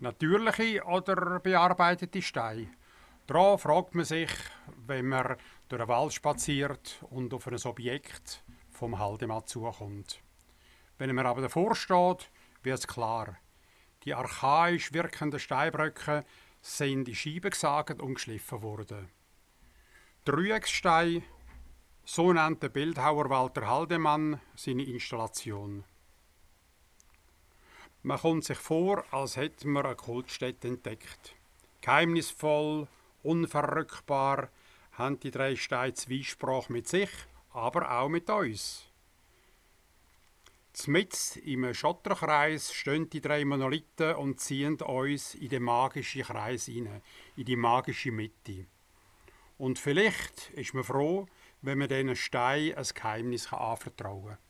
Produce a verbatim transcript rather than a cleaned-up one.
natürliche oder bearbeitete Steine. Daran fragt man sich, wenn man durch den Wald spaziert und auf ein Objekt vom Haldemann zukommt. Wenn man aber davor steht, wird es klar. Die archaisch wirkenden Steinbröcke sind in Scheiben gesagt und geschliffen worden. Dreiecksteine, so nennt der Bildhauer Walter Haldemann seine Installation. Man kommt sich vor, als hätte man eine Kultstätte entdeckt. Geheimnisvoll, unverrückbar, haben die drei Steine Zwiesprache mit sich, aber auch mit uns. Mitten im Schotterkreis stehen die drei Monolithen und ziehen uns in den magischen Kreis hinein, in die magische Mitte. Und vielleicht ist man froh, wenn man diesen Steinen ein Geheimnis anvertrauen kann.